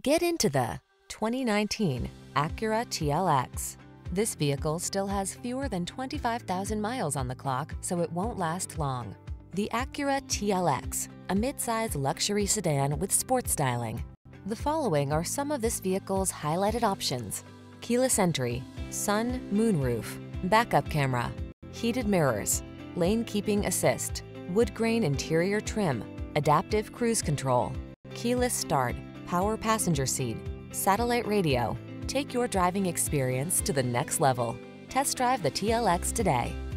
Get into the 2019 Acura TLX. This vehicle still has fewer than 25,000 miles on the clock, so it won't last long. The Acura TLX, a midsize luxury sedan with sports styling. The following are some of this vehicle's highlighted options: keyless entry, sun, moonroof, backup camera, heated mirrors, lane keeping assist, wood grain interior trim, adaptive cruise control, keyless start, power passenger seat, satellite radio. Take your driving experience to the next level. Test drive the TLX today.